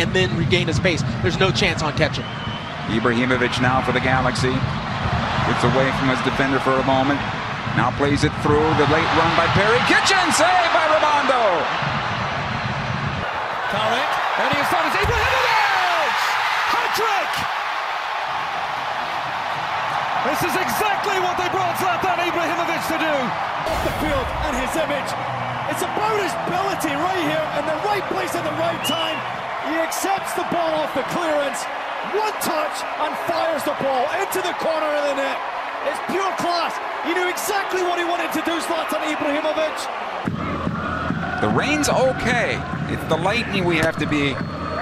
and then regain his pace. There's no chance on catching. Ibrahimovic now for the Galaxy. Gets away from his defender for a moment. Now plays it through. The late run by Perry. Kitchen save by Raimondo. Correct. And he starts Ibrahimovic! Hat-trick! This is exactly what they brought Zlatan Ibrahimovic to do. Off the field and his image. It's about his ability right here in the right place at the right time. He accepts the ball off the clearance. One touch and fires the ball into the corner of the net. It's pure class. He knew exactly what he wanted to do, Zlatan Ibrahimovic. The rain's okay. It's the lightning we have to be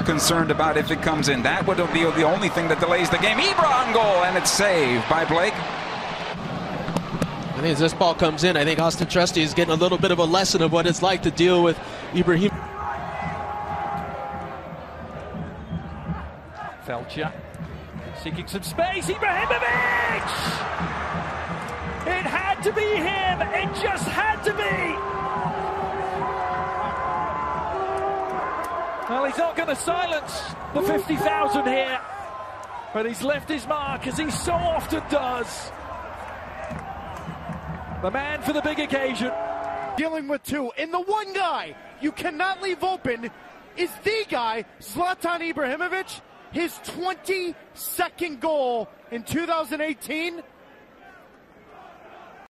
concerned about if it comes in. That would be the only thing that delays the game. Ibra on goal, and it's saved by Blake. I think as this ball comes in, I think Austin Trusty is getting a little bit of a lesson of what it's like to deal with Ibrahimovic. Belcher seeking some space. Ibrahimovic! It had to be him. It just had to be. Well, he's not going to silence the 50,000 here, but he's left his mark as he so often does. The man for the big occasion. Dealing with two, and the one guy you cannot leave open is the guy, Zlatan Ibrahimovic. His 22nd goal in 2018.